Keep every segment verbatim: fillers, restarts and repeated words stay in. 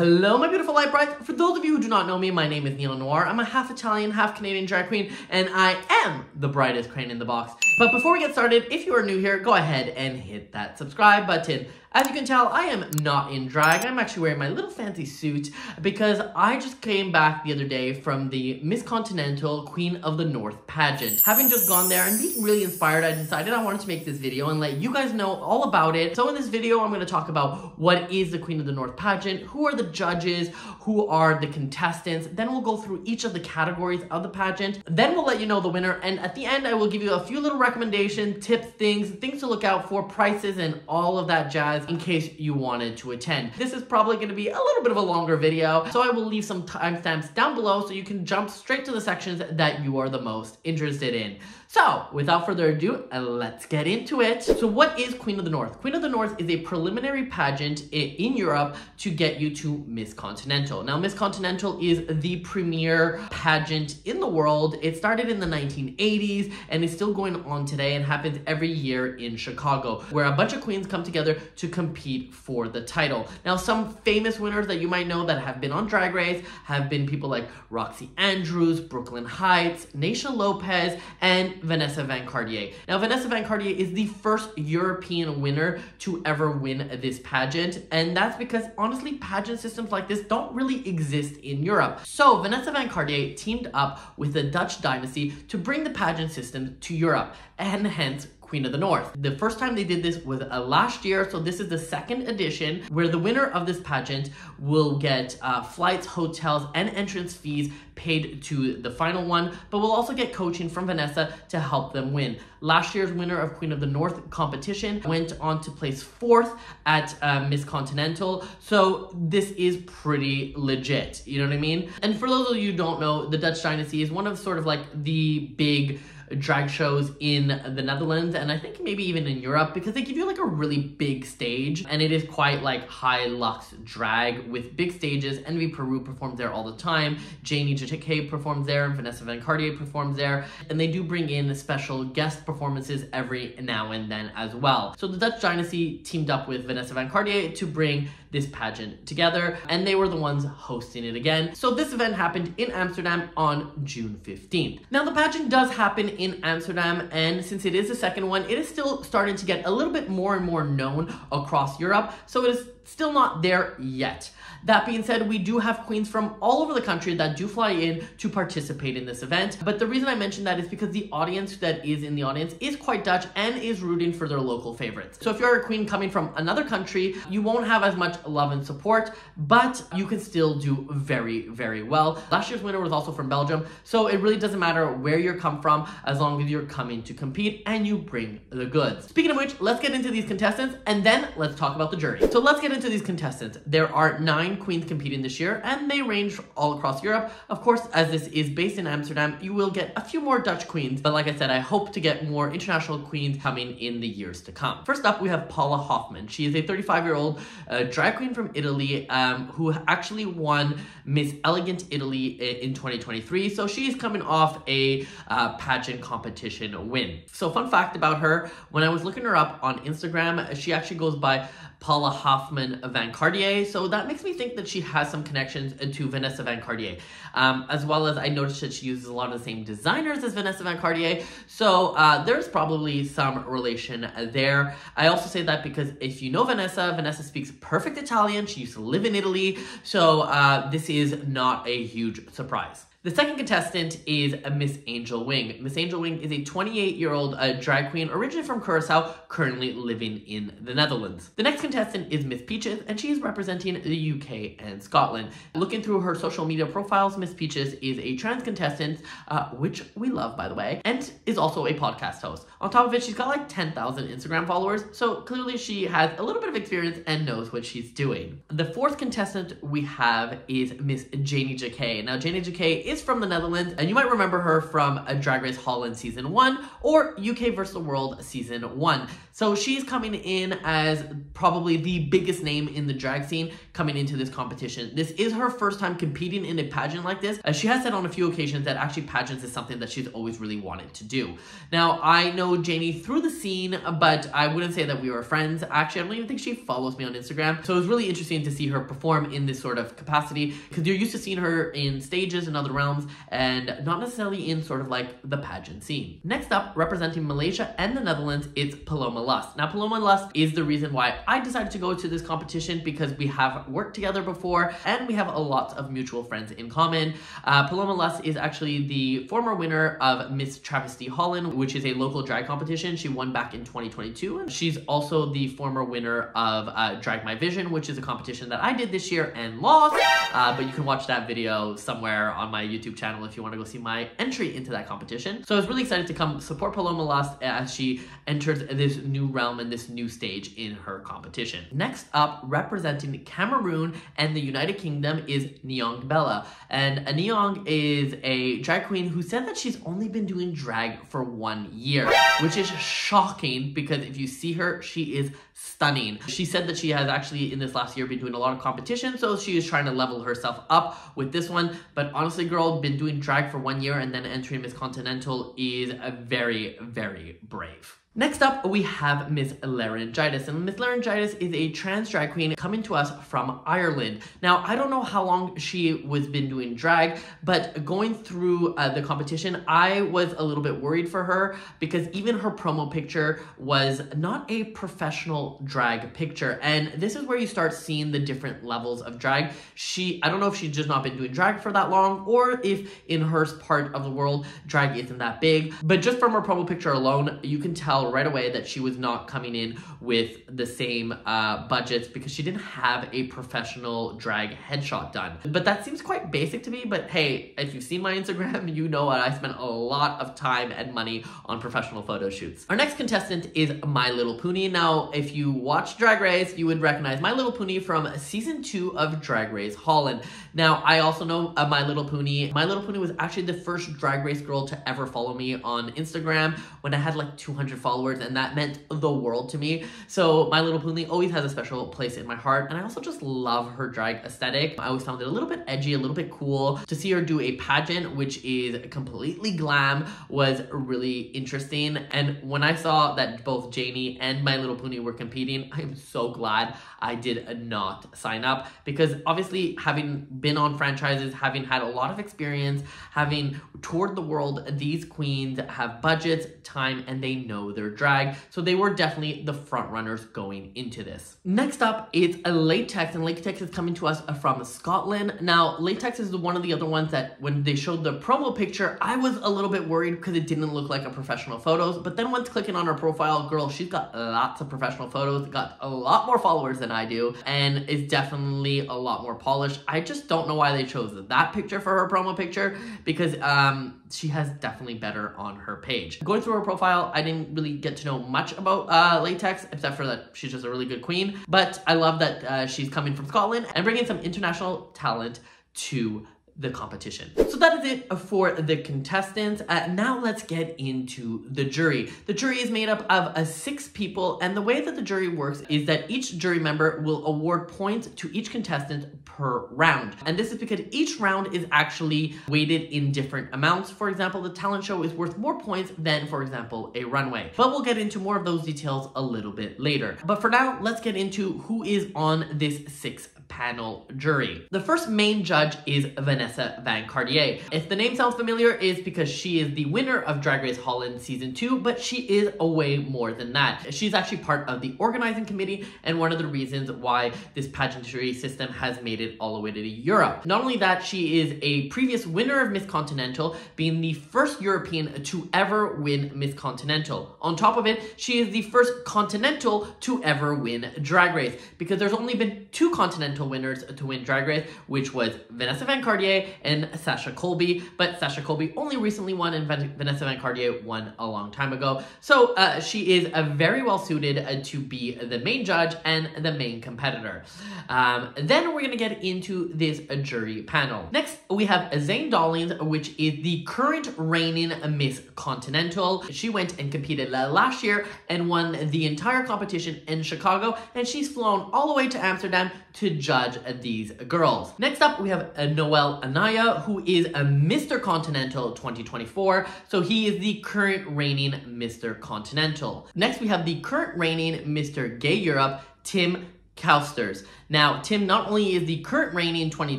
Hello, my beautiful light brides. For those of you who do not know me, my name is Neon Noire. I'm a half Italian, half Canadian drag queen, and I am the brightest crane in the box. But before we get started, if you are new here, go ahead and hit that subscribe button. As you can tell, I am not in drag. I'm actually wearing my little fancy suit because I just came back the other day from the Miss Continental Queen of the North pageant. Having just gone there and being really inspired, I decided I wanted to make this video and let you guys know all about it. So in this video, I'm gonna talk about what is the Queen of the North pageant, who are the judges, who are the contestants, then we'll go through each of the categories of the pageant, then we'll let you know the winner, and at the end, I will give you a few little recommendations, tips, things, things to look out for, prices, and all of that jazz, in case you wanted to attend. This is probably going to be a little bit of a longer video, so I will leave some timestamps down below so you can jump straight to the sections that you are the most interested in. So without further ado, let's get into it. So what is Queen of the North? Queen of the North is a preliminary pageant in Europe to get you to Miss Continental. Now, Miss Continental is the premier pageant in the world. It started in the nineteen eighties and is still going on today and happens every year in Chicago, where a bunch of queens come together to compete for the title. Now, some famous winners that you might know that have been on Drag Race have been people like Roxy Andrews, Brooklyn Heights, Neisha Lopez, and Vanessa Van Cartier. Now, Vanessa Van Cartier is the first European winner to ever win this pageant, and that's because, honestly, pageant systems like this don't really exist in Europe. So Vanessa Van Cartier teamed up with the Dutch Dynasty to bring the pageant system to Europe, and hence Queen of the North. The first time they did this was uh, last year, so this is the second edition, where the winner of this pageant will get uh, flights, hotels, and entrance fees paid to the final one, but will also get coaching from Vanessa to help them win. Last year's winner of Queen of the North competition went on to place fourth at uh, Miss Continental, so this is pretty legit, you know what I mean? And for those of you who don't know, the Dutch Dynasty is one of sort of like the big drag shows in the Netherlands, and I think maybe even in Europe, because they give you like a really big stage, and it is quite like high luxe drag with big stages. Envy Peru performs there all the time, Janey Jacke performs there, and Vanessa Van Cartier performs there, and they do bring in special guest performances every now and then as well. So the Dutch Dynasty teamed up with Vanessa Van Cartier to bring this pageant together, and they were the ones hosting it again. So this event happened in Amsterdam on June fifteenth. Now, the pageant does happen in Amsterdam, and since it is the second one, it is still starting to get a little bit more and more known across Europe, so it is still not there yet. That being said, we do have queens from all over the country that do fly in to participate in this event, but the reason I mention that is because the audience that is in the audience is quite Dutch and is rooting for their local favorites. So if you're a queen coming from another country, you won't have as much love and support, but you can still do very, very well. Last year's winner was also from Belgium, so it really doesn't matter where you come from as long as you're coming to compete and you bring the goods. Speaking of which, let's get into these contestants, and then let's talk about the jury. So let's get into these contestants. There are nine queens competing this year, and they range all across Europe. Of course, as this is based in Amsterdam, you will get a few more Dutch queens, but like I said, I hope to get more international queens coming in the years to come. First up, we have Paola Hoffmann. She is a thirty-five-year-old uh, drag queen from Italy um, who actually won Miss Elegant Italy in twenty twenty-three, so she's coming off a uh, pageant competition win. So fun fact about her, when I was looking her up on Instagram, she actually goes by Paola Hoffmann Van Cartier, so that makes me think that she has some connections to Vanessa Van Cartier, um, as well as I noticed that she uses a lot of the same designers as Vanessa Van Cartier, so uh, there's probably some relation there. I also say that because if you know Vanessa, Vanessa speaks perfect Italian, she used to live in Italy, so uh, this is not a huge surprise. The second contestant is Miss Angel Wing. Miss Angel Wing is a twenty-eight-year-old uh, drag queen originally from Curacao, currently living in the Netherlands. The next contestant is Miss Peaches, and she is representing the U K and Scotland. Looking through her social media profiles, Miss Peaches is a trans contestant, uh, which we love, by the way, and is also a podcast host. On top of it, she's got like ten thousand Instagram followers, so clearly she has a little bit of experience and knows what she's doing. The fourth contestant we have is Miss Janey Jacke. Now, Janey Jacke is is from the Netherlands, and you might remember her from Drag Race Holland Season one or U K versus the World Season one. So she's coming in as probably the biggest name in the drag scene coming into this competition. This is her first time competing in a pageant like this, as she has said on a few occasions that actually pageants is something that she's always really wanted to do. Now, I know Janey through the scene, but I wouldn't say that we were friends. Actually, I don't even think she follows me on Instagram. So it was really interesting to see her perform in this sort of capacity, because you're used to seeing her in stages and other realms and not necessarily in sort of like the pageant scene. Next up, representing Malaysia and the Netherlands, is Paloma Lust. Now, Paloma Lust is the reason why I decided to go to this competition, because we have worked together before and we have a lot of mutual friends in common. Uh, Paloma Lust is actually the former winner of Miss Travesty Holland, which is a local drag competition. She won back in twenty twenty-two. She's also the former winner of uh, Drag My Vision, which is a competition that I did this year and lost. Uh, but you can watch that video somewhere on my YouTube channel if you want to go see my entry into that competition. So I was really excited to come support Paloma Lust as she enters this new realm and this new stage in her competition. Next up, representing Cameroon and the United Kingdom, is Neon Bella. And Neon is a drag queen who said that she's only been doing drag for one year, which is shocking because if you see her, she is stunning. She said that she has actually in this last year been doing a lot of competition, so she is trying to level herself up with this one. But honestly, girl, been doing drag for one year and then entering Miss Continental is a very, very brave. Next up, we have Miss Laryngitis, and Miss Laryngitis is a trans drag queen coming to us from Ireland. Now, I don't know how long she was been doing drag, but going through uh, the competition, I was a little bit worried for her because even her promo picture was not a professional drag picture. And this is where you start seeing the different levels of drag. She, I don't know if she's just not been doing drag for that long or if in her part of the world, drag isn't that big. But just from her promo picture alone, you can tell right away that she was not coming in with the same uh, budgets because she didn't have a professional drag headshot done. But that seems quite basic to me, but hey, if you've seen my Instagram, you know I spent a lot of time and money on professional photo shoots. Our next contestant is My Little Poonie. Now, if you watch Drag Race, you would recognize My Little Poonie from season two of Drag Race Holland. Now, I also know uh, My Little Poonie. My Little Poonie was actually the first Drag Race girl to ever follow me on Instagram when I had like two hundred followers. Followers, and that meant the world to me. So My Little Poonie always has a special place in my heart, and I also just love her drag aesthetic. I always found it a little bit edgy, a little bit cool. To see her do a pageant, which is completely glam, was really interesting. And when I saw that both Janey and My Little Poonie were competing, I am so glad I did not sign up, because obviously having been on franchises, having had a lot of experience, having toured the world, these queens have budgets, time, and they know their drag, so they were definitely the front runners going into this. Next up is Latex, and Latex is coming to us from Scotland. Now, Latex is one of the other ones that when they showed the promo picture, I was a little bit worried because it didn't look like a professional photos, but then once clicking on her profile, girl, she's got lots of professional photos, got a lot more followers than I do, and is definitely a lot more polished. I just don't know why they chose that picture for her promo picture, because um, she has definitely better on her page. Going through her profile, I didn't really get to know much about uh, Latex, except for that she's just a really good queen. But I love that uh, she's coming from Scotland and bringing some international talent to the competition. So that is it for the contestants. Uh, now let's get into the jury. The jury is made up of uh, six people, and the way that the jury works is that each jury member will award points to each contestant per round. And this is because each round is actually weighted in different amounts. For example, the talent show is worth more points than, for example, a runway. But we'll get into more of those details a little bit later. But for now, let's get into who is on this six panel jury. The first main judge is Vanessa Van Cartier. If the name sounds familiar, it's because she is the winner of Drag Race Holland Season two, but she is a way more than that. She's actually part of the organizing committee and one of the reasons why this pageantry system has made it all the way to Europe. Not only that, she is a previous winner of Miss Continental, being the first European to ever win Miss Continental. On top of it, she is the first Continental to ever win Drag Race, because there's only been two Continentals Continental winners to win Drag Race, which was Vanessa Van Cartier and Sasha Colby. But Sasha Colby only recently won, and Vanessa Van Cartier won a long time ago. So uh, she is uh, very well suited uh, to be the main judge and the main competitor. Um, then we're going to get into this uh, jury panel. Next, we have Zane Dollings, which is the current reigning Miss Continental. She went and competed last year and won the entire competition in Chicago, and she's flown all the way to Amsterdam to judge these girls. Next up, we have Noel Anaya, who is a Mister Continental twenty twenty-four, so he is the current reigning Mister Continental. Next, we have the current reigning Mister Gay Europe, Tim Howsters. Now, Tim not only is the current reigning twenty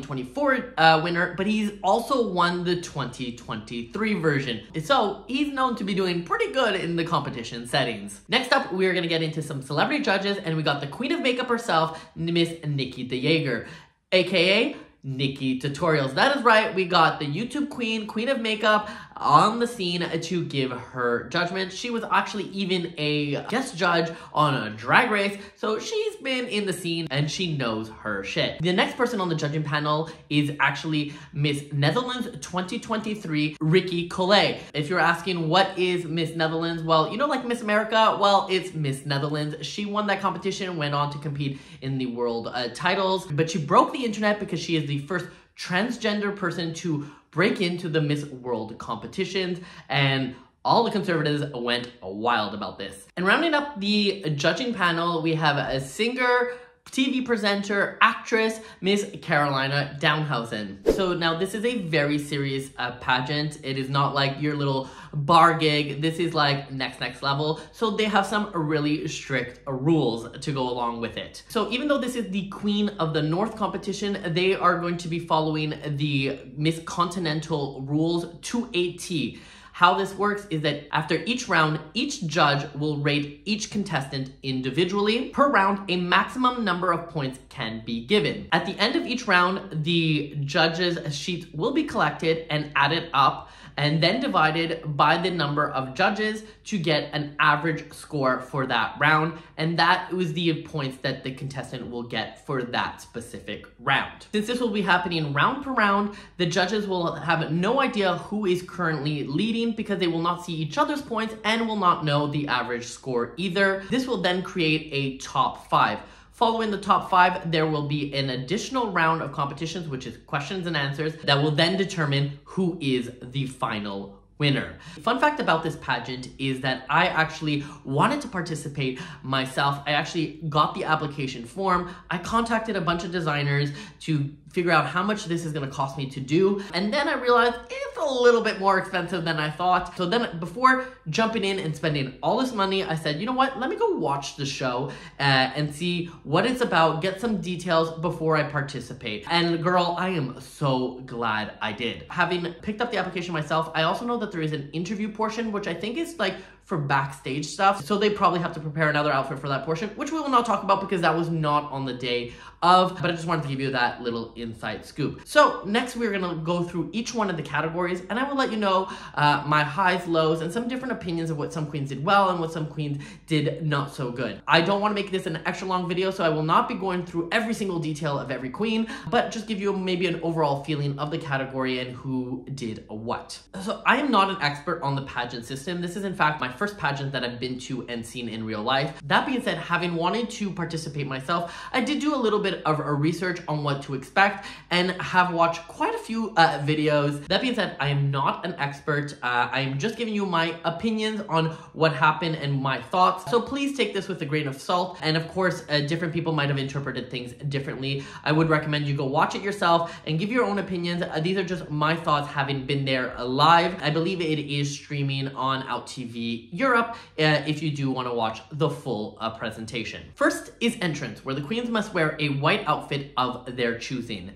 twenty-four uh, winner, but he's also won the twenty twenty-three version. So he's known to be doing pretty good in the competition settings. Next up, we're going to get into some celebrity judges, and we got the queen of makeup herself, Miss Nikkie de Jager, aka Nikkie Tutorials. That is right, we got the YouTube queen, queen of makeup, on the scene to give her judgment. She was actually even a guest judge on a Drag Race, so she's been in the scene and she knows her shit. The next person on the judging panel is actually Miss Netherlands twenty twenty-three, Ricky Collet. If you're asking what is Miss Netherlands, well, you know, like Miss America, well, it's Miss Netherlands. She won that competition, went on to compete in the world uh, titles, but she broke the internet because she is the first transgender person to break into the Miss World competitions, and all the conservatives went wild about this. And rounding up the judging panel, we have a singer, T V presenter, actress, Miss Carolina Downhausen. So now this is a very serious uh, pageant. It is not like your little bar gig. This is like next, next level. So they have some really strict rules to go along with it. So even though this is the Queen of the North competition, they are going to be following the Miss Continental rules to a T. How this works is that after each round, each judge will rate each contestant individually. Per round, a maximum number of points can be given. At the end of each round, the judges' sheets will be collected and added up and then divided by the number of judges to get an average score for that round. And that was the points that the contestant will get for that specific round. Since this will be happening round per round, the judges will have no idea who is currently leading because they will not see each other's points and will not know the average score either. This will then create a top five. Following the top five, there will be an additional round of competitions, which is questions and answers, that will then determine who is the final winner. Fun fact about this pageant is that I actually wanted to participate myself. I actually got the application form. I contacted a bunch of designers to figure out how much this is going to cost me to do. And then I realized it's a little bit more expensive than I thought. So then before jumping in and spending all this money, I said, you know what, let me go watch the show uh, and see what it's about, get some details before I participate. And girl, I am so glad I did. Having picked up the application myself, I also know that there is an interview portion, which I think is like for backstage stuff. So they probably have to prepare another outfit for that portion, which we will not talk about because that was not on the day of, but I just wanted to give you that little inside scoop. So next we're gonna go through each one of the categories, and I will let you know uh, my highs, lows, and some different opinions of what some queens did well and what some queens did not so good. I don't wanna make this an extra long video, so I will not be going through every single detail of every queen, but just give you maybe an overall feeling of the category and who did what. So I am not an expert on the pageant system. This is in fact my first pageant that I've been to and seen in real life. That being said, having wanted to participate myself, I did do a little bit of a research on what to expect and have watched quite a few uh, videos. That being said, I am not an expert. Uh, I am just giving you my opinions on what happened and my thoughts. So please take this with a grain of salt. And of course, uh, different people might have interpreted things differently. I would recommend you go watch it yourself and give your own opinions. Uh, these are just my thoughts having been there live. I believe it is streaming on OutTV Europe uh, if you do want to watch the full uh, presentation. First is entrance, where the queens must wear a white outfit of their choosing.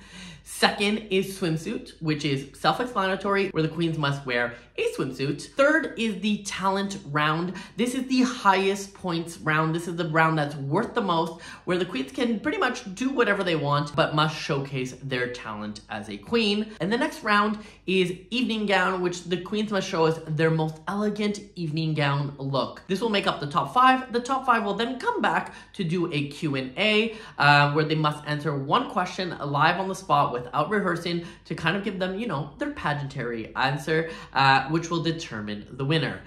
Second is swimsuit, which is self-explanatory, where the queens must wear a swimsuit. Third is the talent round. This is the highest points round. This is the round that's worth the most, where the queens can pretty much do whatever they want, but must showcase their talent as a queen. And the next round is evening gown, which the queens must show us their most elegant evening gown look. This will make up the top five. The top five will then come back to do a Q and A, uh, where they must answer one question live on the spot without rehearsing to kind of give them, you know, their pageantry answer, uh, which will determine the winner.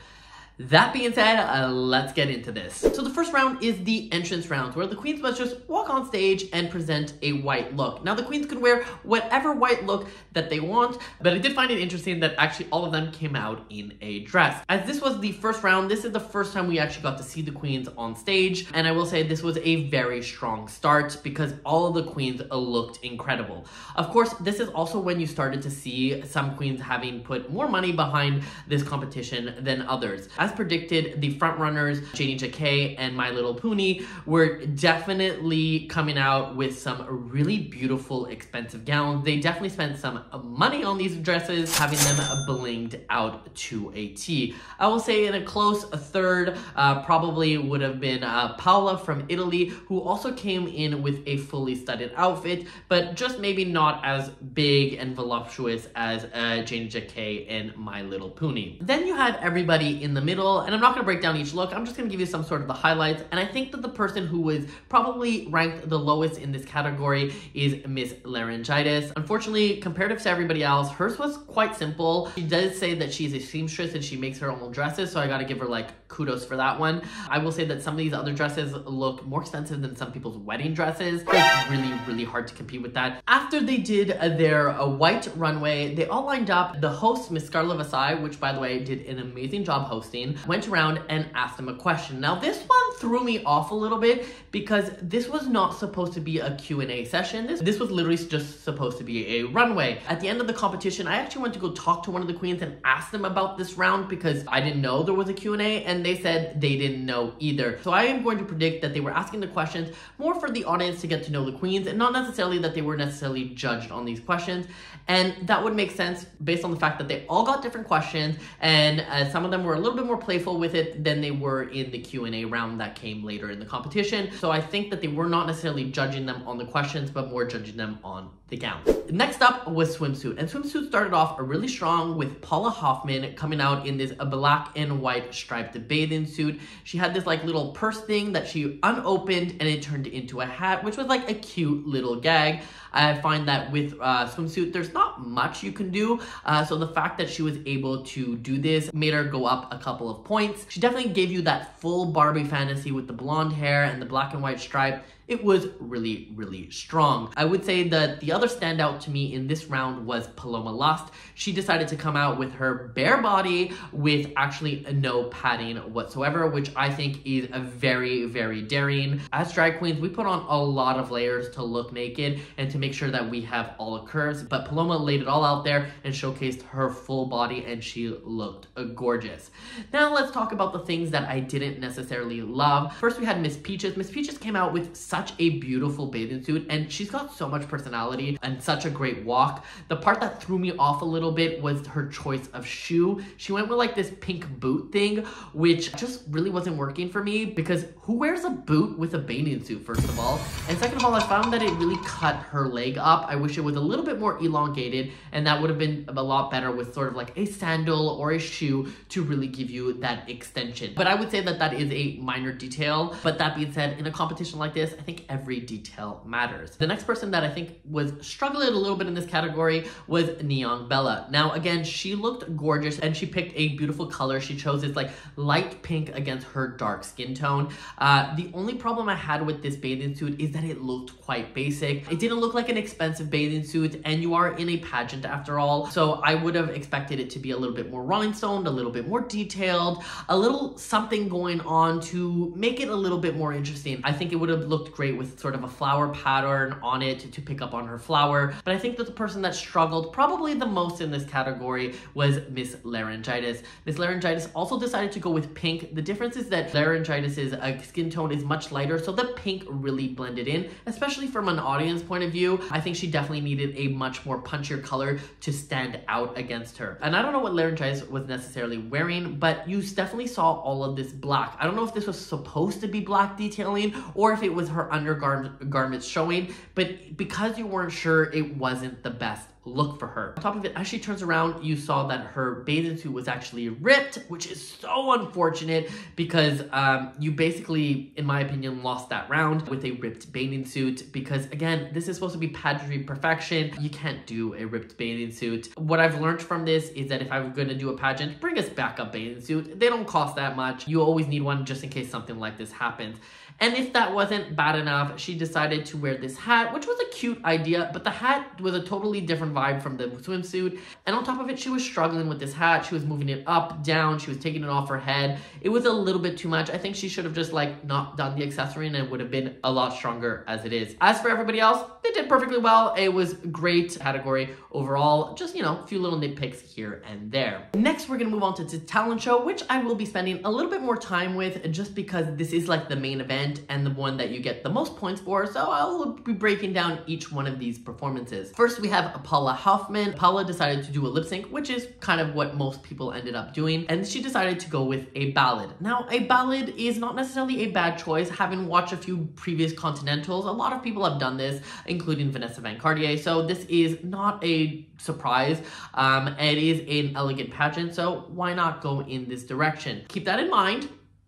That being said, uh, let's get into this. So the first round is the entrance round, where the queens must just walk on stage and present a white look. Now the queens could wear whatever white look that they want, but I did find it interesting that actually all of them came out in a dress. As this was the first round, this is the first time we actually got to see the queens on stage, and I will say this was a very strong start because all of the queens looked incredible. Of course, this is also when you started to see some queens having put more money behind this competition than others. As As predicted, the front runners, Janey Jacke and My Little Poonie, were definitely coming out with some really beautiful, expensive gowns. They definitely spent some money on these dresses, having them blinged out to a T. I will say in a close third, uh, probably would have been uh, Paola from Italy, who also came in with a fully studded outfit, but just maybe not as big and voluptuous as uh, Janey Jacke and My Little Poonie. Then you had everybody in the middle. And I'm not going to break down each look. I'm just going to give you some sort of the highlights. And I think that the person who was probably ranked the lowest in this category is Miss Laryngitis. Unfortunately, comparative to everybody else, hers was quite simple. She does say that she's a seamstress and she makes her own dresses, so I got to give her like kudos for that one. I will say that some of these other dresses look more expensive than some people's wedding dresses. It's really, really hard to compete with that. After they did their white runway, they all lined up. The host, Miss Scarlet Vasai, which by the way did an amazing job hosting, went around and asked them a question. Now this one threw me off a little bit because this was not supposed to be a Q and A session. This, this was literally just supposed to be a runway. At the end of the competition, I actually went to go talk to one of the queens and ask them about this round because I didn't know there was a Q and A, and they said they didn't know either. So I am going to predict that they were asking the questions more for the audience to get to know the queens and not necessarily that they were necessarily judged on these questions. And that would make sense based on the fact that they all got different questions, and uh, some of them were a little bit more playful with it than they were in the Q and A round that came later in the competition. So I think that they were not necessarily judging them on the questions, but more judging them on the gown. Next up was swimsuit, and swimsuit started off really strong with Paola Hoffmann coming out in this black and white striped bathing suit. She had this like little purse thing that she unopened and it turned into a hat, which was like a cute little gag. I find that with uh, swimsuit, there's not much you can do. Uh, so the fact that she was able to do this made her go up a couple of points. She definitely gave you that full Barbie fantasy with the blonde hair and the black and white stripe. It was really, really strong. I would say that the other standout to me in this round was Paloma Lust. She decided to come out with her bare body with actually no padding whatsoever, which I think is a very, very daring. As drag queens, we put on a lot of layers to look naked and to make sure that we have all the curves, but Paloma laid it all out there and showcased her full body, and she looked gorgeous. Now let's talk about the things that I didn't necessarily love. First, we had Miss Peaches. Miss Peaches came out with such a beautiful bathing suit, and she's got so much personality and such a great walk. The part that threw me off a little bit was her choice of shoe. She went with like this pink boot thing, which just really wasn't working for me because who wears a boot with a bathing suit, first of all? And second of all, I found that it really cut her leg up. I wish it was a little bit more elongated, and that would have been a lot better with sort of like a sandal or a shoe to really give you that extension. But I would say that that is a minor detail. But that being said, in a competition like this, I think every detail matters. The next person that I think was struggling a little bit in this category was Neon Bella. Now again, she looked gorgeous and she picked a beautiful color. She chose this like light pink against her dark skin tone. Uh, the only problem I had with this bathing suit is that it looked quite basic. It didn't look like an expensive bathing suit, and you are in a pageant after all. So I would have expected it to be a little bit more rhinestone, a little bit more detailed, a little something going on to to make it a little bit more interesting. I think it would have looked great with sort of a flower pattern on it to, to pick up on her flower. But I think that the person that struggled probably the most in this category was Miss Laryngitis. Miss Laryngitis also decided to go with pink. The difference is that Laryngitis's uh, skin tone is much lighter, so the pink really blended in, especially from an audience point of view. I think she definitely needed a much more punchier color to stand out against her. And I don't know what Laryngitis was necessarily wearing, but you definitely saw all of this black. I don't know if this was supposed to be black detailing or if it was her undergarments showing, but because you weren't sure, it wasn't the best look for her. On top of it, as she turns around, you saw that her bathing suit was actually ripped, which is so unfortunate because um, you basically, in my opinion, lost that round with a ripped bathing suit because, again, this is supposed to be pageantry perfection. You can't do a ripped bathing suit. What I've learned from this is that if I'm going to do a pageant, bring us back a bathing suit. They don't cost that much. You always need one just in case something like this happens. And if that wasn't bad enough, she decided to wear this hat, which was a cute idea, but the hat was a totally different vibe from the swimsuit. And on top of it, she was struggling with this hat. She was moving it up, down. She was taking it off her head. It was a little bit too much. I think she should have just like not done the accessory and it would have been a lot stronger as it is. As for everybody else, they did perfectly well. It was great category overall. Just, you know, a few little nitpicks here and there. Next, we're gonna move on to the talent show, which I will be spending a little bit more time with just because this is like the main event and the one that you get the most points for, so I'll be breaking down each one of these performances. First, we have Paola Hoffmann. Paola decided to do a lip sync, which is kind of what most people ended up doing, and she decided to go with a ballad. Now, a ballad is not necessarily a bad choice. Having watched a few previous Continentals, a lot of people have done this, including Vanessa Van Cartier, so this is not a surprise. Um, it is an elegant pageant, so why not go in this direction? Keep that in mind.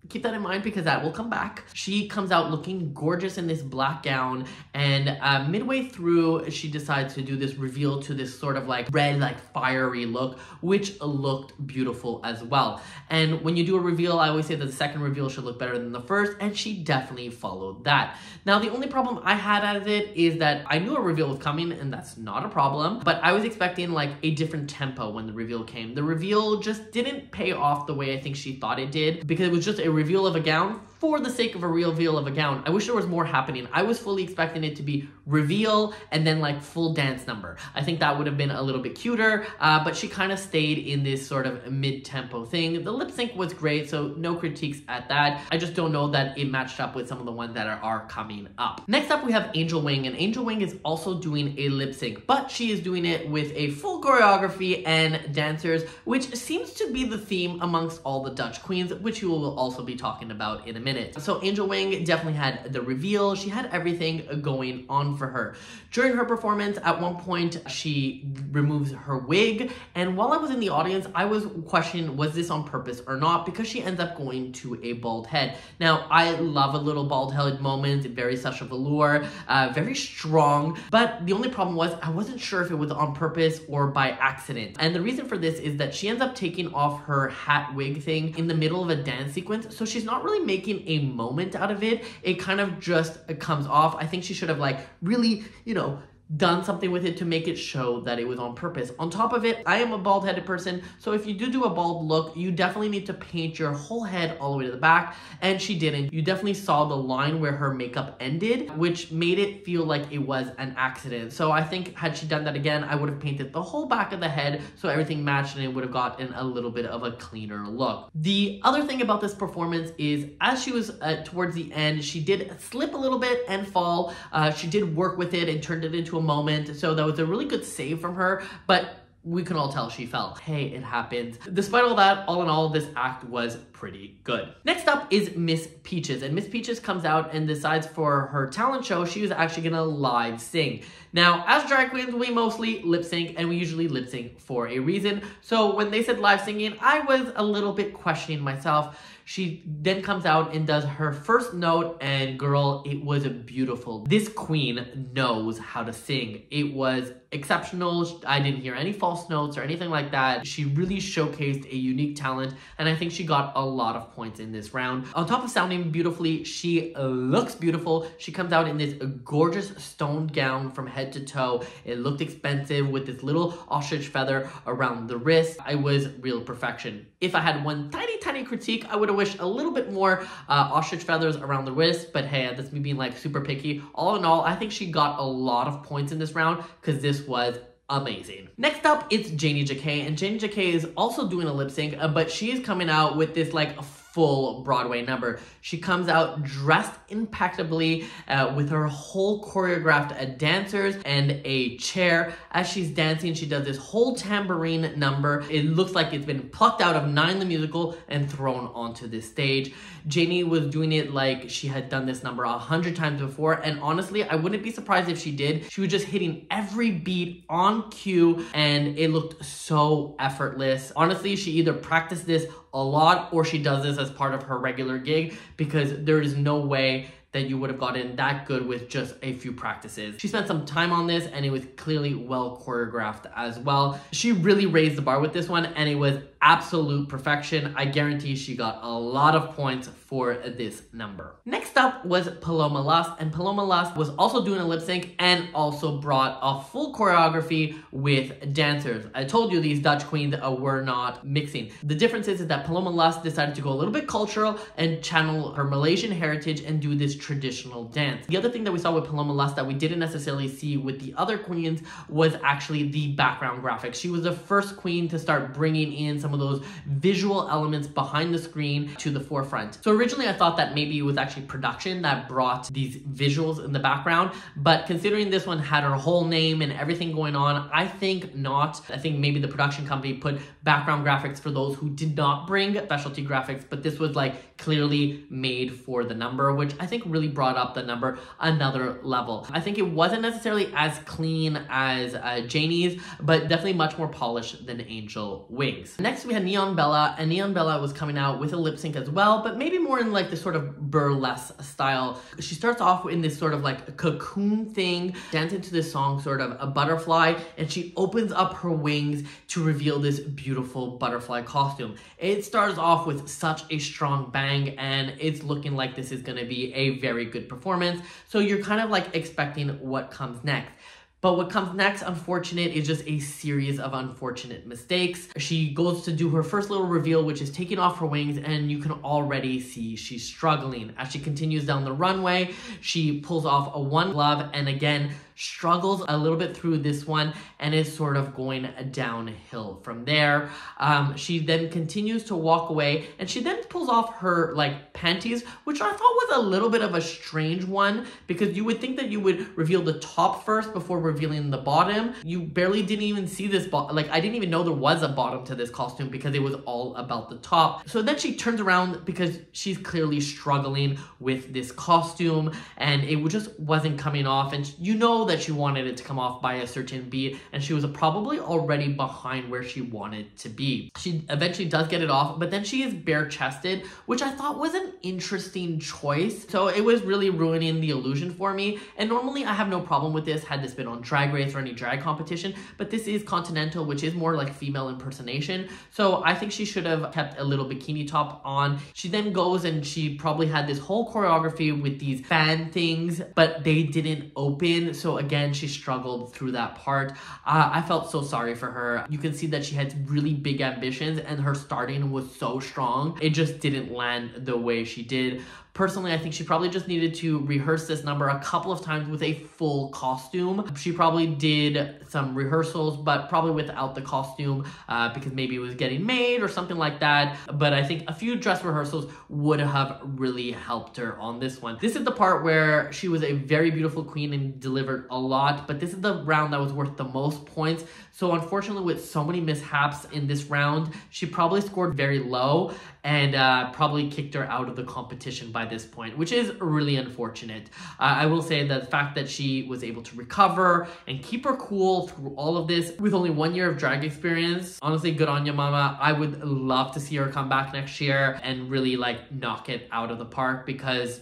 Keep that in mind because that will come back. She comes out looking gorgeous in this black gown, and uh, midway through, she decides to do this reveal to this sort of like red, like fiery look, which looked beautiful as well. And when you do a reveal, I always say that the second reveal should look better than the first, and she definitely followed that. Now, the only problem I had out of it is that I knew a reveal was coming, and that's not a problem, but I was expecting like a different tempo when the reveal came. The reveal just didn't pay off the way I think she thought it did because it was just a reveal of a gown for the sake of a reveal of a gown. I wish there was more happening. I was fully expecting it to be reveal and then like full dance number. I think that would have been a little bit cuter, uh, but she kind of stayed in this sort of mid-tempo thing. The lip sync was great, so no critiques at that. I just don't know that it matched up with some of the ones that are, are coming up. Next up, we have Angel Wing, and Angel Wing is also doing a lip sync, but she is doing it with a full choreography and dancers, which seems to be the theme amongst all the Dutch queens, which you will also be talking about in a minute. So Angel Wing definitely had the reveal. She had everything going on for her. During her performance, at one point, she removes her wig. And while I was in the audience, I was questioning, was this on purpose or not? Because she ends up going to a bald head. Now, I love a little bald head moment, very Sasha Velour, uh, very strong. But the only problem was I wasn't sure if it was on purpose or by accident. And the reason for this is that she ends up taking off her hat wig thing in the middle of a dance sequence. So she's not really making a moment out of it. It kind of just comes off. I think she should have like really, you know, done something with it to make it show that it was on purpose. On top of it, I am a bald-headed person, so if you do do a bald look, you definitely need to paint your whole head all the way to the back, and she didn't. You definitely saw the line where her makeup ended, which made it feel like it was an accident. So I think had she done that again, I would have painted the whole back of the head so everything matched and it would have gotten a little bit of a cleaner look. The other thing about this performance is as she was uh, towards the end, she did slip a little bit and fall. Uh, she did work with it and turned it into a moment, so that was a really good save from her, but we can all tell she fell. Hey, it happens. Despite all that, all in all, this act was pretty good. Next up is Miss Peaches, and Miss Peaches comes out and decides for her talent show she was actually gonna live sing. Now, as drag queens, we mostly lip sync, and we usually lip sync for a reason, so when they said live singing, I was a little bit questioning myself. She then comes out and does her first note, and girl, it was beautiful. This queen knows how to sing. It was exceptional. I didn't hear any false notes or anything like that. She really showcased a unique talent, and I think she got a lot of points in this round. On top of sounding beautifully, she looks beautiful. She comes out in this gorgeous stone gown from head to toe. It looked expensive with this little ostrich feather around the wrist. It was real perfection. If I had one tiny tiny critique. I would have wished a little bit more uh, ostrich feathers around the wrist, but hey, that's me being like super picky. All in all, I think she got a lot of points in this round because this was amazing. Next up, it's Janey Jacke, and Janey Jacke is also doing a lip sync, uh, but she is coming out with this like full Broadway number. She comes out dressed impeccably uh, with her whole choreographed uh, dancers and a chair. As she's dancing, she does this whole tambourine number. It looks like it's been plucked out of Nine the Musical and thrown onto this stage. Janey was doing it like she had done this number a hundred times before, and honestly, I wouldn't be surprised if she did. She was just hitting every beat on cue, and it looked so effortless. Honestly, she either practiced this a lot or she does this as part of her regular gig, because there is no way that you would have gotten that good with just a few practices. She spent some time on this and it was clearly well choreographed as well. She really raised the bar with this one and it was absolute perfection. I guarantee she got a lot of points for this number. Next up was Paloma Lust, and Paloma Lust was also doing a lip sync and also brought a full choreography with dancers. I told you these Dutch queens uh, were not mixing. The difference is, is that Paloma Lust decided to go a little bit cultural and channel her Malaysian heritage and do this traditional dance. The other thing that we saw with Paloma Lust that we didn't necessarily see with the other queens was actually the background graphics. She was the first queen to start bringing in some of those visual elements behind the screen to the forefront. So originally I thought that maybe it was actually production that brought these visuals in the background, but considering this one had her whole name and everything going on, I think not. I think maybe the production company put background graphics for those who did not bring specialty graphics, but this was like clearly made for the number, which I think really brought up the number another level. I think it wasn't necessarily as clean as uh, Janey's, but definitely much more polished than Angel Wing's. Next we had Neon Bella, and Neon Bella was coming out with a lip sync as well, but maybe more in like this sort of burlesque style. She starts off in this sort of like cocoon thing, dancing to this song, sort of a butterfly, and she opens up her wings to reveal this beautiful butterfly costume. It starts off with such a strong bang, and it's looking like this is gonna be a very good performance. So you're kind of like expecting what comes next. But what comes next, unfortunate, is just a series of unfortunate mistakes. She goes to do her first little reveal, which is taking off her wings, and you can already see she's struggling. As she continues down the runway, she pulls off a one glove and again, struggles a little bit through this one and is sort of going downhill from there. Um, she then continues to walk away and she then pulls off her like panties, which I thought was a little bit of a strange one, because you would think that you would reveal the top first before revealing the bottom. You barely didn't even see this bottom. Like I didn't even know there was a bottom to this costume because it was all about the top. So then she turns around because she's clearly struggling with this costume and it just wasn't coming off, and you know that she wanted it to come off by a certain beat and she was probably already behind where she wanted to be. She eventually does get it off, but then she is bare chested, which I thought was an interesting choice. So it was really ruining the illusion for me, and normally I have no problem with this had this been on Drag Race or any drag competition, but this is Continental, which is more like female impersonation, so I think she should have kept a little bikini top on. She then goes and she probably had this whole choreography with these fan things, but they didn't open, so So again, she struggled through that part. Uh, I felt so sorry for her. You can see that she had really big ambitions and her starting was so strong. It just didn't land the way she did. Personally, I think she probably just needed to rehearse this number a couple of times with a full costume. She probably did some rehearsals, but probably without the costume uh, because maybe it was getting made or something like that. But I think a few dress rehearsals would have really helped her on this one. This is the part where she was a very beautiful queen and delivered a lot, but this is the round that was worth the most points. So unfortunately, with so many mishaps in this round, she probably scored very low and uh, probably kicked her out of the competition by this point, which is really unfortunate. Uh, I will say that the fact that she was able to recover and keep her cool through all of this with only one year of drag experience, honestly, good on you, mama. I would love to see her come back next year and really like knock it out of the park, because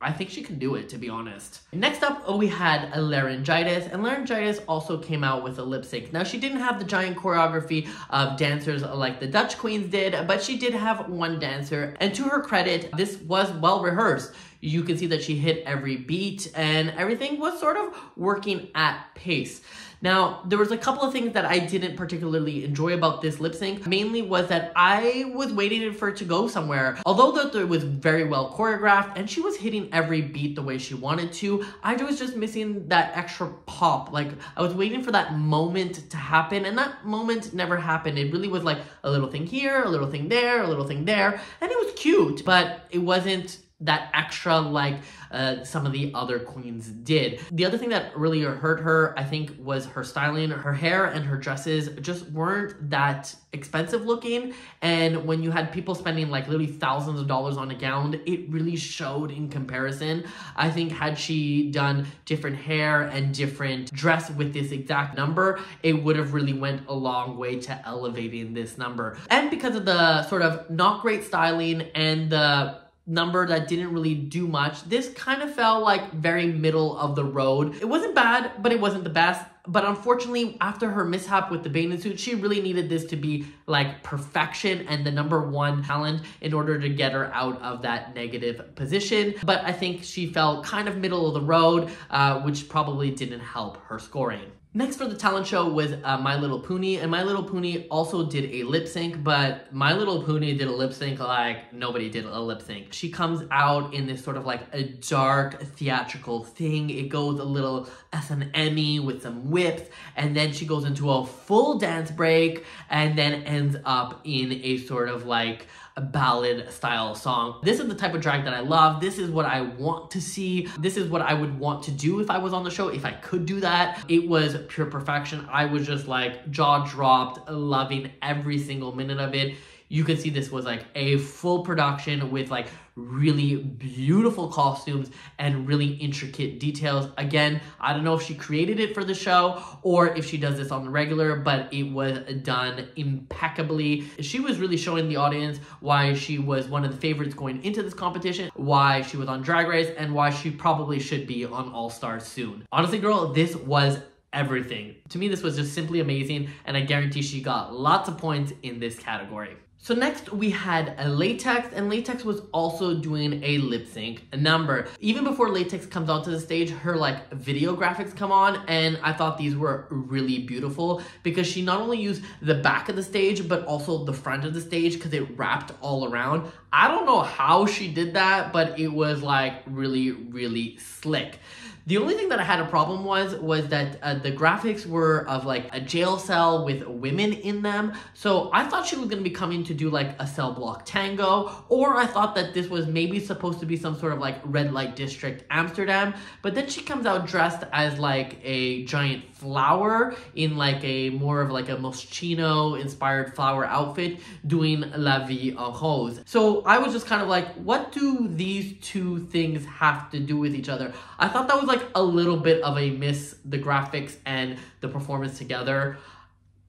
I think she can do it, to be honest. Next up, we had a Laryngitis, and Laryngitis also came out with a lip sync. Now, she didn't have the giant choreography of dancers like the Dutch queens did, but she did have one dancer, and to her credit, this was well rehearsed. You can see that she hit every beat and everything was sort of working at pace. Now, there was a couple of things that I didn't particularly enjoy about this lip sync. Mainly was that I was waiting for it to go somewhere. Although it was very well choreographed and she was hitting every beat the way she wanted to, I was just missing that extra pop. Like, I was waiting for that moment to happen and that moment never happened. It really was like a little thing here, a little thing there, a little thing there. And it was cute, but it wasn't that extra like uh, some of the other queens did. The other thing that really hurt her, I think, was her styling. Her hair and her dresses just weren't that expensive looking. And when you had people spending like literally thousands of dollars on a gown, it really showed in comparison. I think had she done different hair and different dress with this exact number, it would have really went a long way to elevating this number. And because of the sort of not great styling and the number that didn't really do much, this kind of fell like very middle of the road. It wasn't bad, but it wasn't the best. But unfortunately, after her mishap with the bathing suit, she really needed this to be like perfection and the number one talent in order to get her out of that negative position. But I think she fell kind of middle of the road, uh, which probably didn't help her scoring. Next for the talent show was uh, My Little Poonie, and My Little Poonie also did a lip sync, but My Little Poonie did a lip sync like nobody did a lip sync. She comes out in this sort of like a dark theatrical thing. It goes a little S and M-y with some whips, and then she goes into a full dance break and then ends up in a sort of like a ballad style song. This is the type of drag that I love. This is what I want to see. This is what I would want to do if I was on the show, if I could do that. It was pure perfection. I was just like jaw dropped, loving every single minute of it. You could see this was like a full production with like really beautiful costumes and really intricate details. Again, I don't know if she created it for the show or if she does this on the regular, but it was done impeccably. She was really showing the audience why she was one of the favorites going into this competition, why she was on Drag Race, and why she probably should be on All Stars soon. Honestly, girl, this was everything. To me, this was just simply amazing, and I guarantee she got lots of points in this category. So next we had a Latex, and Latex was also doing a lip sync number. Even before Latex comes onto the stage, her like video graphics come on, and I thought these were really beautiful because she not only used the back of the stage but also the front of the stage because it wrapped all around. I don't know how she did that, but it was like really, really slick. The only thing that I had a problem was was that uh, the graphics were of like a jail cell with women in them. So I thought she was going to be coming to do like a cell block tango, or I thought that this was maybe supposed to be some sort of like red light district Amsterdam. But then she comes out dressed as like a giant flower in like a more of like a Moschino inspired flower outfit doing La Vie en Rose. So I was just kind of like, what do these two things have to do with each other? I thought that was like a little bit of a miss, the graphics and the performance together.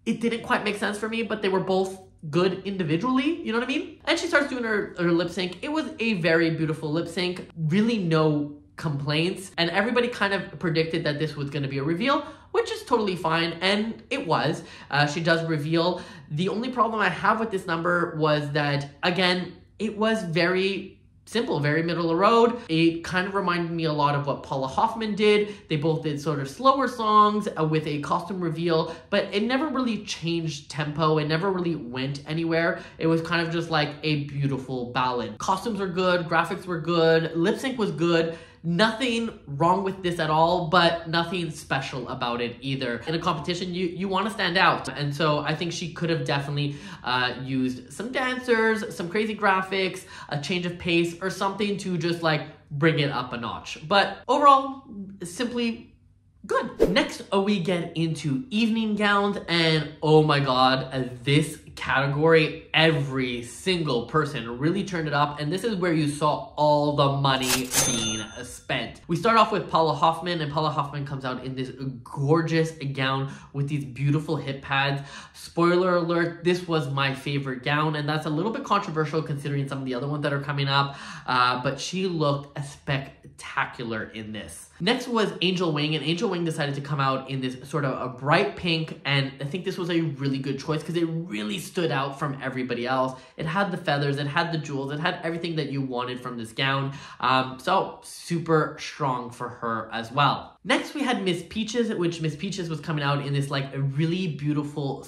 It didn't quite make sense for me, but they were both good individually, you know what I mean? And she starts doing her, her lip sync. It was a very beautiful lip sync, really no complaints, and everybody kind of predicted that this was going to be a reveal, which is totally fine, and it was. Uh, she does reveal. The only problem I have with this number was that, again, it was very simple, very middle of the road. It kind of reminded me a lot of what Paola Hoffmann did. They both did sort of slower songs with a costume reveal, but it never really changed tempo. It never really went anywhere. It was kind of just like a beautiful ballad. Costumes were good, graphics were good, lip sync was good. Nothing wrong with this at all, but nothing special about it either. In a competition, you, you want to stand out. And so I think she could have definitely uh, used some dancers, some crazy graphics, a change of pace, or something to just like bring it up a notch. But overall, simply good. Next, we get into evening gowns, and oh my God, this category, every single person really turned it up, and this is where you saw all the money being spent. We start off with Paola Hoffmann, and Paola Hoffmann comes out in this gorgeous gown with these beautiful hip pads. Spoiler alert, this was my favorite gown, and that's a little bit controversial considering some of the other ones that are coming up, uh, but she looked spectacular in this. Next was Angel Wing, and Angel Wing decided to come out in this sort of a bright pink, and I think this was a really good choice because it really stood out from everybody else. It had the feathers, it had the jewels, it had everything that you wanted from this gown. Um, so super strong for her as well. Next, we had Miss Peaches, which Miss Peaches was coming out in this like a really beautiful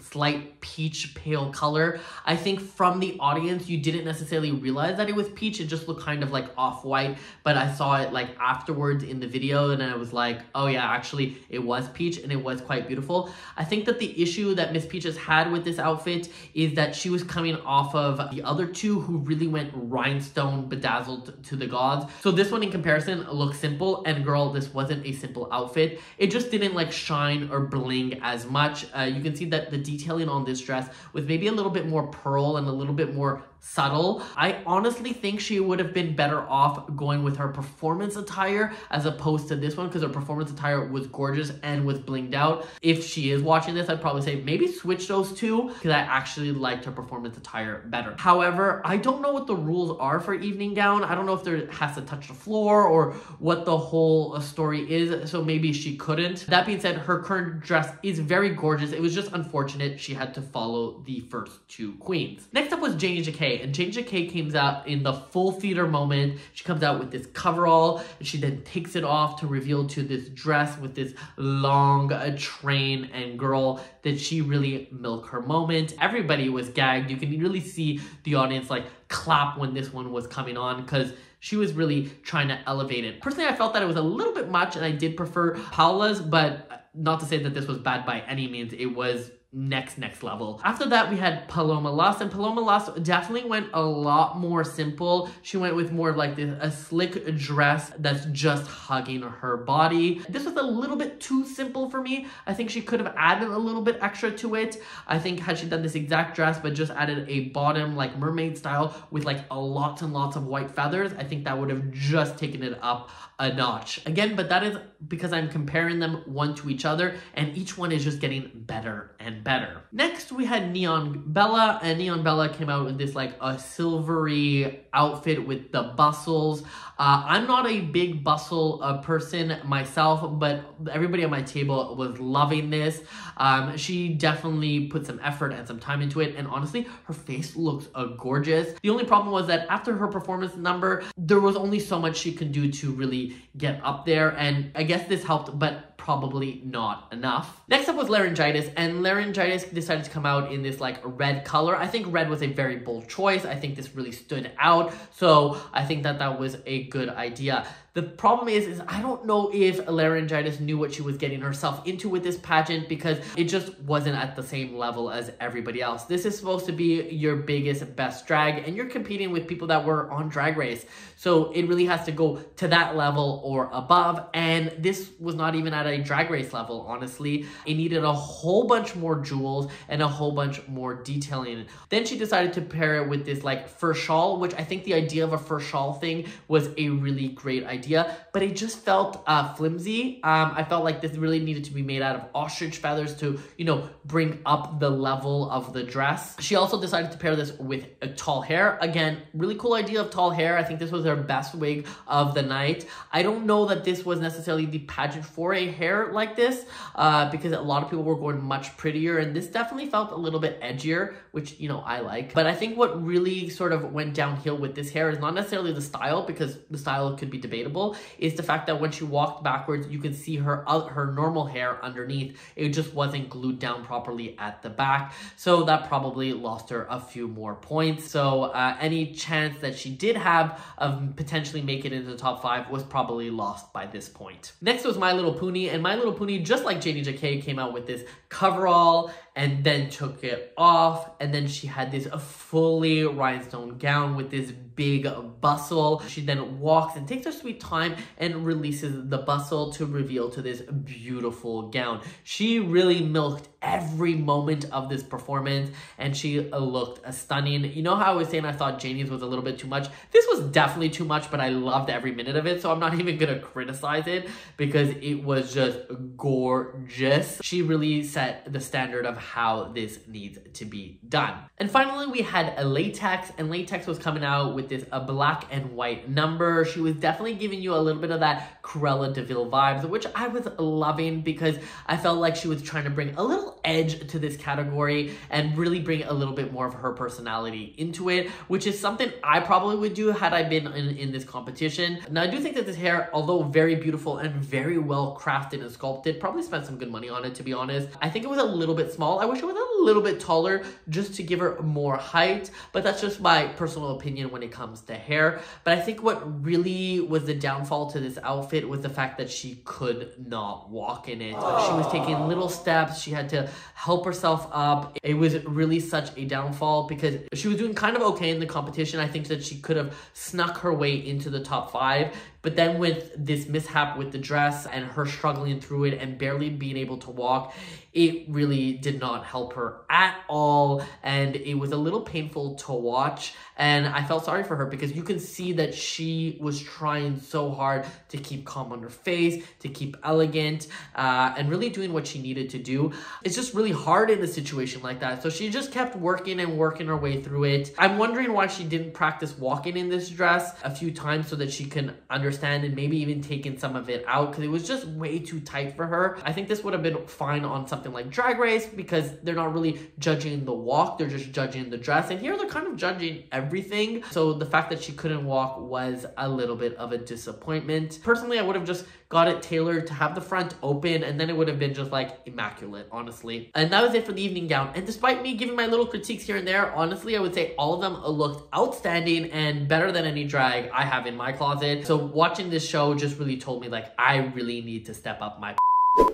slight peach pale color. I think from the audience, you didn't necessarily realize that it was peach. It just looked kind of like off-white, but I saw it like afterwards in the video and I was like, oh yeah, actually it was peach and it was quite beautiful. I think that the issue that Miss Peaches had with this outfit is that she was coming off of the other two who really went rhinestone bedazzled to the gods. So this one in comparison looks simple, and girl, this wasn't a simple outfit. It just didn't like shine or bling as much. Uh, you can see that the detailing on this dress with maybe a little bit more pearl and a little bit more subtle. I honestly think she would have been better off going with her performance attire as opposed to this one, because her performance attire was gorgeous and was blinged out. If she is watching this, I'd probably say maybe switch those two, because I actually liked her performance attire better. However, I don't know what the rules are for evening gown. I don't know if there has to touch the floor or what the whole story is, so maybe she couldn't. That being said, her current dress is very gorgeous. It was just unfortunate she had to follow the first two queens. Next up was Janey Jacke. And Janey Jacke comes out in the full theater moment. She comes out with this coverall and she then takes it off to reveal to this dress with this long uh, train, and girl, that she really milked her moment. Everybody was gagged. You can really see the audience like clap when this one was coming on, because she was really trying to elevate it. Personally, I felt that it was a little bit much and I did prefer Paola's, but not to say that this was bad by any means. It was next next level. After that, we had Paloma Lust, and Paloma Lust definitely went a lot more simple. She went with more of like this a slick dress that's just hugging her body. This was a little bit too simple for me. I think she could have added a little bit extra to it. I think had she done this exact dress but just added a bottom like mermaid style with like a lots and lots of white feathers, I think that would have just taken it up a notch again. But that is because I'm comparing them one to each other, and each one is just getting better and better. Next, we had Neon Bella, and Neon Bella came out with this like a silvery outfit with the bustles. Uh, I'm not a big bustle uh, person myself, but everybody at my table was loving this. Um, she definitely put some effort and some time into it, and honestly, her face looks uh, gorgeous. The only problem was that after her performance number, there was only so much she could do to really get up there, and I guess this helped, but probably not enough. Next up was Laryngitis, and Laryngitis decided to come out in this like red color. I think red was a very bold choice. I think this really stood out, so I think that that was a good idea. The problem is, is I don't know if Laryngitis knew what she was getting herself into with this pageant, because it just wasn't at the same level as everybody else. This is supposed to be your biggest, best drag, and you're competing with people that were on Drag Race. So it really has to go to that level or above, and this was not even at a Drag Race level, honestly. It needed a whole bunch more jewels and a whole bunch more detailing. Then she decided to pair it with this like fur shawl, which I think the idea of a fur shawl thing was a really great idea. Idea, but it just felt uh, flimsy. Um, I felt like this really needed to be made out of ostrich feathers to, you know, bring up the level of the dress. She also decided to pair this with a tall hair. Again, really cool idea of tall hair. I think this was her best wig of the night. I don't know that this was necessarily the pageant for a hair like this, uh, because a lot of people were going much prettier, and this definitely felt a little bit edgier, which, you know, I like. But I think what really sort of went downhill with this hair is not necessarily the style, because the style could be debated, is the fact that when she walked backwards, you could see her uh, her normal hair underneath. It just wasn't glued down properly at the back, so that probably lost her a few more points. So uh, any chance that she did have of potentially making it into the top five was probably lost by this point. Next was My Little Poonie, and My Little Poonie, just like Janey Jacke, came out with this coverall and then took it off, and then she had this fully rhinestone gown with this big bustle. She then walks and takes her sweet time and releases the bustle to reveal to this beautiful gown. She really milked every moment of this performance, and she looked stunning. You know how I was saying I thought Janey's was a little bit too much? This was definitely too much, but I loved every minute of it, so I'm not even gonna criticize it because it was just gorgeous. She really set the standard of how this needs to be done. And finally, we had a Latex, and Latex was coming out with this a black and white number. She was definitely giving you a little bit of that Cruella de Vil vibes, which I was loving because I felt like she was trying to bring a little edge to this category and really bring a little bit more of her personality into it, which is something I probably would do had I been in, in this competition. Now, I do think that this hair, although very beautiful and very well crafted and sculpted, probably spent some good money on it, to be honest. I think it was a little bit small. I wish it was a little bit taller just to give her more height, but that's just my personal opinion when it comes to hair. But I think what really was the downfall to this outfit was the fact that she could not walk in it. Aww. She was taking little steps. She had to help herself up. It was really such a downfall because she was doing kind of okay in the competition. I think that she could have snuck her way into the top five. But then with this mishap with the dress and her struggling through it and barely being able to walk, it really did not help her at all. And it was a little painful to watch. And I felt sorry for her because you can see that she was trying so hard to keep calm on her face, to keep elegant, uh, and really doing what she needed to do. It's just really hard in a situation like that. So she just kept working and working her way through it. I'm wondering why she didn't practice walking in this dress a few times so that she can understand and maybe even taking some of it out because it was just way too tight for her. I think this would have been fine on something like Drag Race because they're not really judging the walk, they're just judging the dress, and here they're kind of judging everything. So the fact that she couldn't walk was a little bit of a disappointment. Personally, I would have just got it tailored to have the front open and then it would have been just like immaculate, honestly. And that was it for the evening gown. And despite me giving my little critiques here and there, honestly, I would say all of them looked outstanding and better than any drag I have in my closet. So watching this show just really told me, like, I really need to step up my...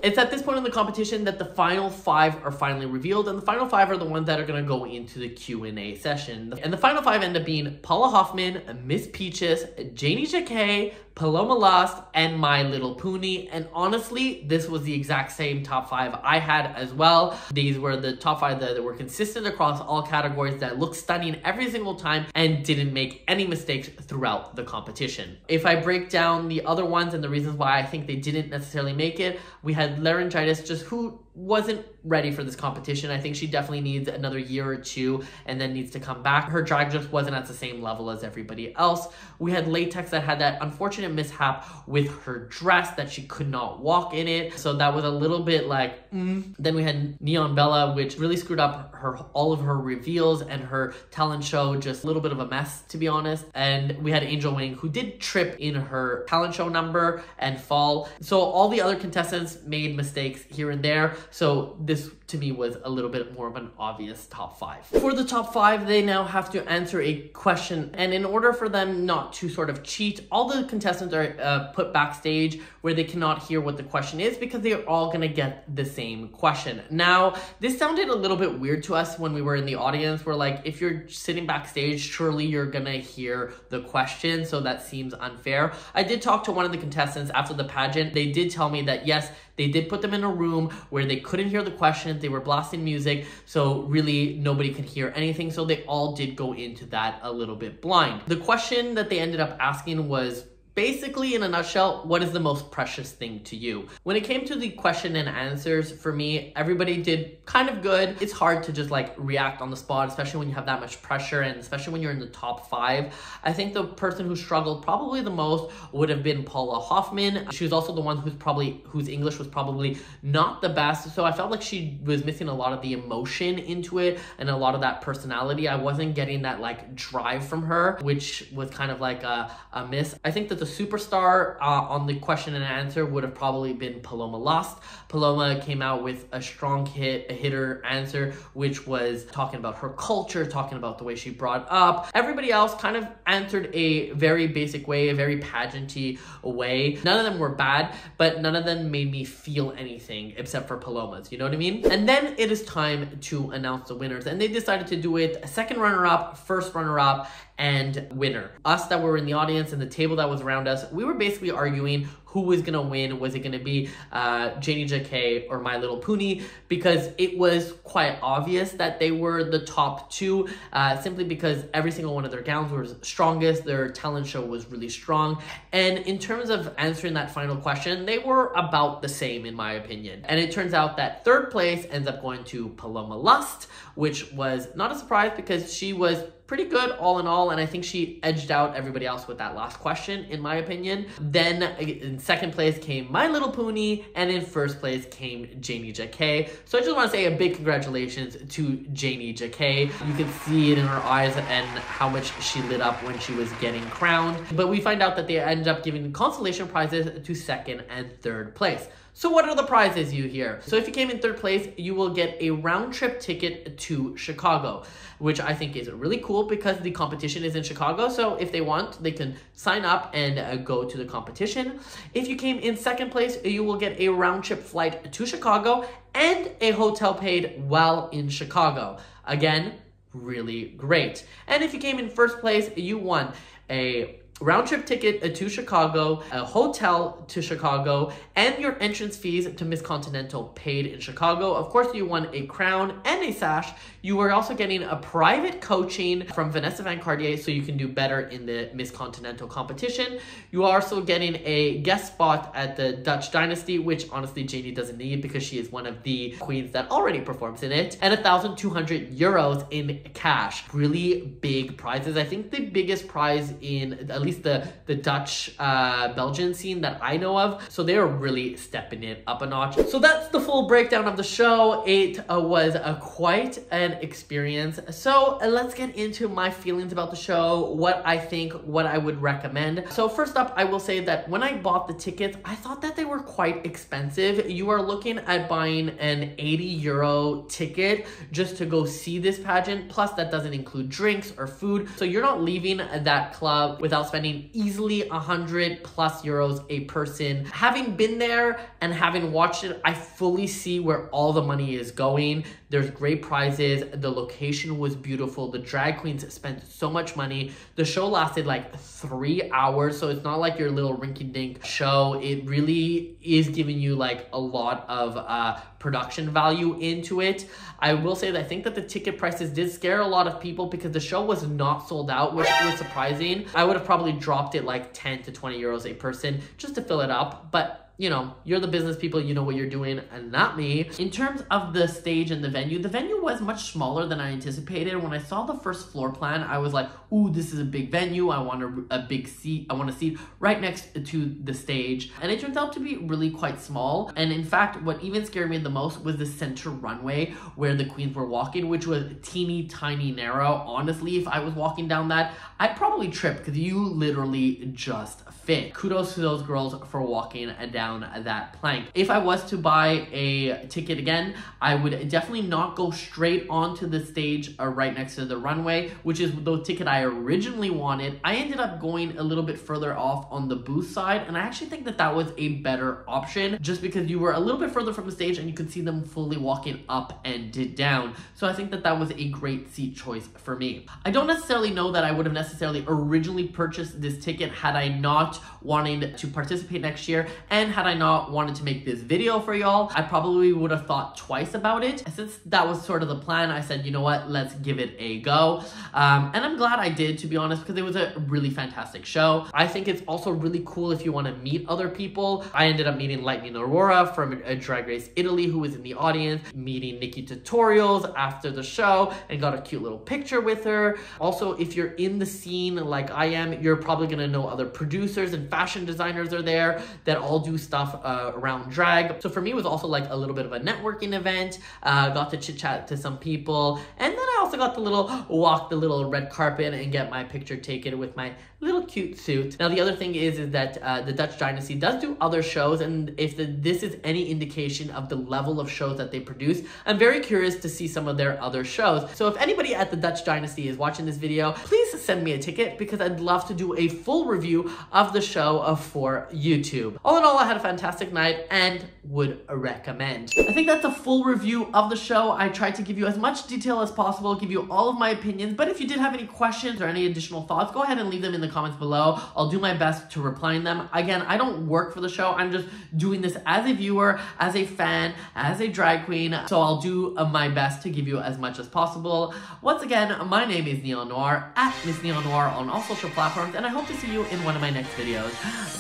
It's at this point in the competition that the final five are finally revealed, and the final five are the ones that are going to go into the Q and A session. And the final five end up being Paola Hoffmann, Miss Peaches, Janey Jacke, Paloma Lust, and My Little Poonie. And honestly, this was the exact same top five I had as well. These were the top five that, that were consistent across all categories, that looked stunning every single time and didn't make any mistakes throughout the competition. If I break down the other ones and the reasons why I think they didn't necessarily make it, we had Laryngitis, just who wasn't ready for this competition. I think she definitely needs another year or two and then needs to come back. Her drag just wasn't at the same level as everybody else. We had Latex that had that unfortunate mishap with her dress that she could not walk in it. So that was a little bit like, mm. Then we had Neon Bella, which really screwed up her all of her reveals and her talent show, just a little bit of a mess, to be honest. And we had Angel Wing, who did trip in her talent show number and fall. So all the other contestants made mistakes here and there. So this to me was a little bit more of an obvious top five. For the top five, they now have to answer a question. And in order for them not to sort of cheat, all the contestants are uh, put backstage where they cannot hear what the question is because they are all gonna get the same question. Now, this sounded a little bit weird to us when we were in the audience. We're like, if you're sitting backstage, surely you're gonna hear the question. So that seems unfair. I did talk to one of the contestants after the pageant. They did tell me that yes, they did put them in a room where they couldn't hear the question. They were blasting music, so really nobody could hear anything. So they all did go into that a little bit blind. The question that they ended up asking was, basically, in a nutshell, what is the most precious thing to you? When it came to the question and answers, for me, everybody did kind of good. It's hard to just like react on the spot, especially when you have that much pressure and especially when you're in the top five. I think the person who struggled probably the most would have been Paola Hoffmann. She was also the one who's probably, whose English was probably not the best. So I felt like she was missing a lot of the emotion into it and a lot of that personality. I wasn't getting that like drive from her, which was kind of like a, a miss. I think that the superstar uh, on the question and answer would have probably been Paloma Lust. Paloma came out with a strong hit, a hitter answer, which was talking about her culture, talking about the way she brought up. Everybody else kind of answered a very basic way, a very pageanty way. None of them were bad, but none of them made me feel anything except for Paloma's, you know what I mean? And then it is time to announce the winners, and they decided to do it second runner-up, first runner-up, and winner. Us that were in the audience and the table that was around us, we were basically arguing who was gonna win. Was it gonna be uh, Janey Jacke or My Little Poonie? Because it was quite obvious that they were the top two, uh, simply because every single one of their gowns was strongest, their talent show was really strong. And in terms of answering that final question, they were about the same in my opinion. And it turns out that third place ends up going to Paloma Lust, which was not a surprise because she was pretty good all in all, and I think she edged out everybody else with that last question, in my opinion. Then in second place came My Little Poonie, and in first place came Janey Jacke. So I just want to say a big congratulations to Janey Jacke. You can see it in her eyes and how much she lit up when she was getting crowned. But we find out that they ended up giving consolation prizes to second and third place. So what are the prizes you hear? So if you came in third place, you will get a round trip ticket to Chicago, which I think is really cool because the competition is in Chicago. So if they want, they can sign up and uh, go to the competition. If you came in second place, you will get a round trip flight to Chicago and a hotel paid while in Chicago. Again, really great. And if you came in first place, you won a round trip ticket to Chicago, a hotel to Chicago, and your entrance fees to Miss Continental paid in Chicago. Of course, you won a crown and a sash. You were also getting a private coaching from Vanessa Van Cartier so you can do better in the Miss Continental competition. You are also getting a guest spot at the Dutch Dynasty, which honestly Janey doesn't need because she is one of the queens that already performs in it, and one thousand two hundred euros in cash. Really big prizes. I think the biggest prize in at least the, the Dutch uh, Belgian scene that I know of. So they're really stepping it up a notch. So that's the full breakdown of the show. It uh, was uh, quite an experience. So uh, let's get into my feelings about the show, what I think, what I would recommend. So first up, I will say that when I bought the tickets, I thought that they were quite expensive. You are looking at buying an eighty euro ticket just to go see this pageant. Plus that doesn't include drinks or food. So you're not leaving that club without spending spending easily one hundred plus euros a person. Having been there and having watched it, I fully see where all the money is going. There's great prizes. The location was beautiful. The drag queens spent so much money. The show lasted like three hours. So it's not like your little rinky-dink show. It really is giving you like a lot of uh, production value into it. I will say that I think that the ticket prices did scare a lot of people because the show was not sold out, which was surprising. I would have probably dropped it like ten to twenty euros a person just to fill it up, but you know, you're the business people, you know what you're doing, and not me. In terms of the stage and the venue, the venue was much smaller than I anticipated. When I saw the first floor plan, I was like, ooh, this is a big venue. I want a, a big seat. I want a seat right next to the stage. And it turns out to be really quite small. And in fact, what even scared me the most was the center runway where the queens were walking, which was teeny tiny narrow. Honestly, if I was walking down that, I'd probably trip because you literally just fit. Kudos to those girls for walking down that plank. If I was to buy a ticket again, I would definitely not go straight onto the stage or right next to the runway, which is the ticket I originally wanted. I ended up going a little bit further off on the booth side, and I actually think that that was a better option just because you were a little bit further from the stage and you could see them fully walking up and down. So I think that that was a great seat choice for me. I don't necessarily know that I would have necessarily originally purchased this ticket had I not wanted to participate next year, and had I not wanted to make this video for y'all, I probably would have thought twice about it. Since that was sort of the plan, I said, you know what, let's give it a go. Um, and I'm glad I did, to be honest, because it was a really fantastic show. I think it's also really cool if you want to meet other people. I ended up meeting Lightning Aurora from a Drag Race Italy, who was in the audience, meeting Nikkie Tutorials after the show, and got a cute little picture with her. Also, if you're in the scene like I am, you're probably going to know other producers and fashion designers are there that all do stuff uh, around drag. So for me, it was also like a little bit of a networking event. Uh, got to chit chat to some people. And then I also got the little walk, the little red carpet and get my picture taken with my little cute suit. Now, the other thing is, is that uh, the Dutch Dynasty does do other shows. And if the, this is any indication of the level of shows that they produce, I'm very curious to see some of their other shows. So if anybody at the Dutch Dynasty is watching this video, please send me a ticket because I'd love to do a full review of the show uh, for YouTube. All in all, I had a fantastic night and would recommend. I think that's a full review of the show. I tried to give you as much detail as possible, give you all of my opinions, but if you did have any questions or any additional thoughts, go ahead and leave them in the comments below. I'll do my best to reply to them. Again, I don't work for the show. I'm just doing this as a viewer, as a fan, as a drag queen, so I'll do my best to give you as much as possible. Once again, my name is Neon Noire, at Miss Neon Noire on all social platforms, and I hope to see you in one of my next videos.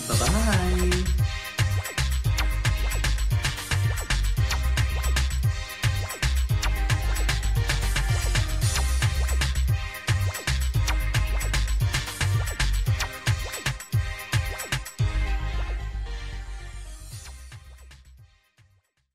Bye-bye!